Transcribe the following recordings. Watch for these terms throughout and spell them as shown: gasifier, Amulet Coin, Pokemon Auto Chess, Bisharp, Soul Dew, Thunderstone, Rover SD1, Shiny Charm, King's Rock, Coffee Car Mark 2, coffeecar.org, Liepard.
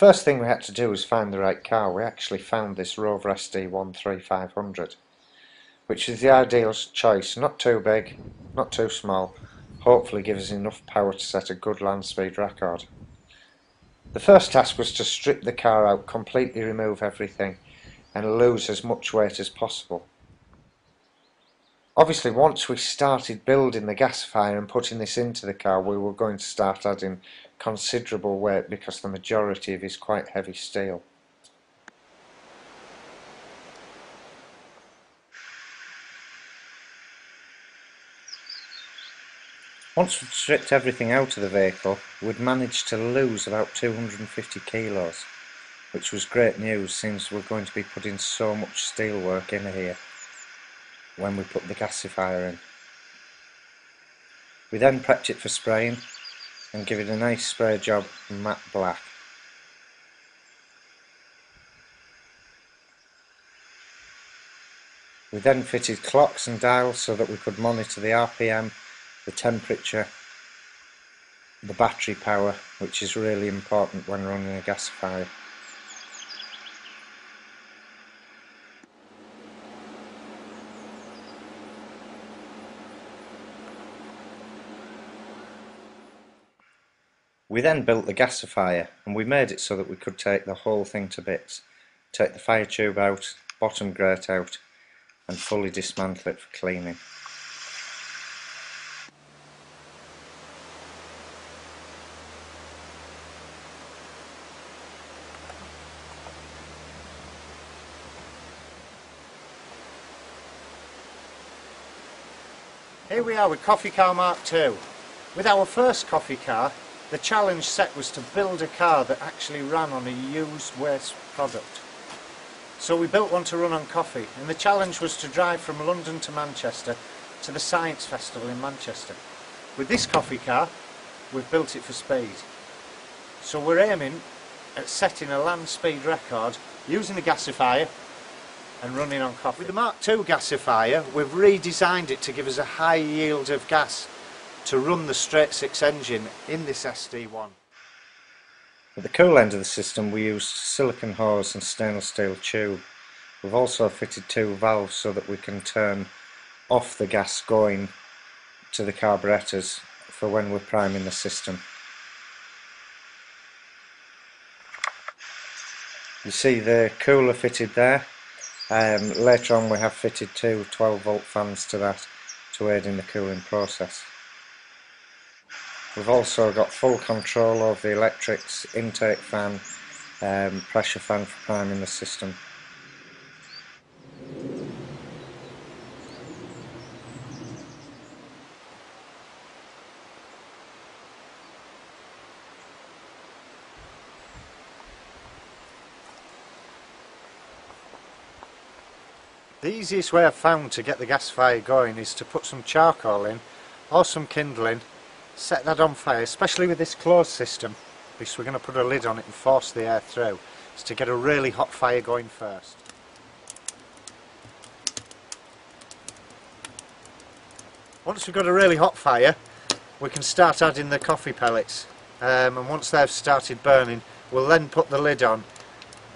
First thing we had to do was find the right car. We actually found this Rover SD1 3500, which is the ideal choice. Not too big, not too small, hopefully gives us enough power to set a good land speed record. The first task was to strip the car out, completely remove everything and lose as much weight as possible. Obviously, once we started building the gasifier and putting this into the car, we were going to start adding considerable weight because the majority of it is quite heavy steel. Once we'd stripped everything out of the vehicle, we'd managed to lose about 250 kilos, which was great news since we're going to be putting so much steel work in here when we put the gasifier in. We then prepped it for spraying and give it a nice spray job, matte black. We then fitted clocks and dials so that we could monitor the RPM, the temperature, the battery power, which is really important when running a gasifier. We then built the gasifier and we made it so that we could take the whole thing to bits, take the fire tube out, bottom grate out and fully dismantle it for cleaning. Here we are with Coffee Car Mark 2. With our first coffee car, the challenge set was to build a car that actually ran on a used waste product. So we built one to run on coffee, and the challenge was to drive from London to Manchester to the Science Festival in Manchester. With this coffee car, we've built it for speed. So we're aiming at setting a land speed record using the gasifier and running on coffee. With the Mark II gasifier, we've redesigned it to give us a high yield of gas to run the straight six engine in this SD1. At the cool end of the system we used silicone hose and stainless steel tube. We've also fitted two valves so that we can turn off the gas going to the carburetors for when we're priming the system. You see the cooler fitted there. Later on we have fitted two 12 volt fans to that to aid in the cooling process. We've also got full control over the electrics, intake fan, pressure fan for priming the system. The easiest way I've found to get the gasifier going is to put some charcoal in or some kindling. Set that on fire, especially with this closed system, because we're going to put a lid on it and force the air through, is to get a really hot fire going first. Once we've got a really hot fire, we can start adding the coffee pellets, and once they've started burning, we'll then put the lid on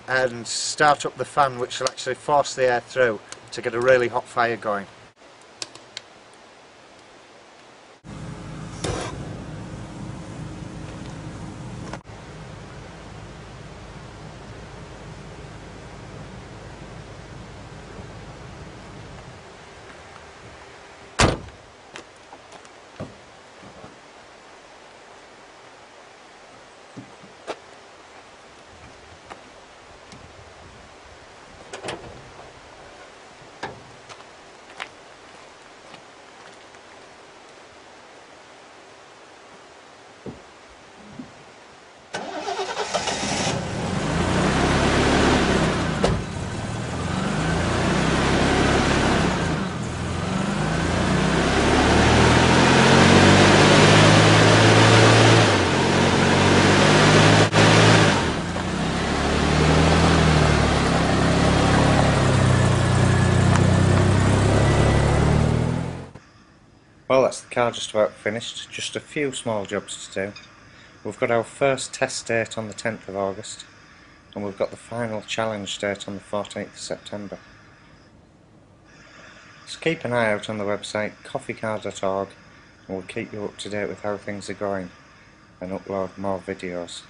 and start up the fan, which will actually force the air through to get a really hot fire going. Well, that's the car just about finished, just a few small jobs to do. We've got our first test date on the 10th of August. and we've got the final challenge date on the 14th of September. So keep an eye out on the website coffeecar.org and we'll keep you up to date with how things are going and upload more videos.